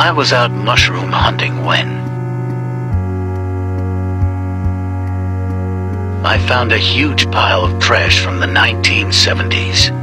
I was out mushroom hunting when I found a huge pile of trash from the 1970s.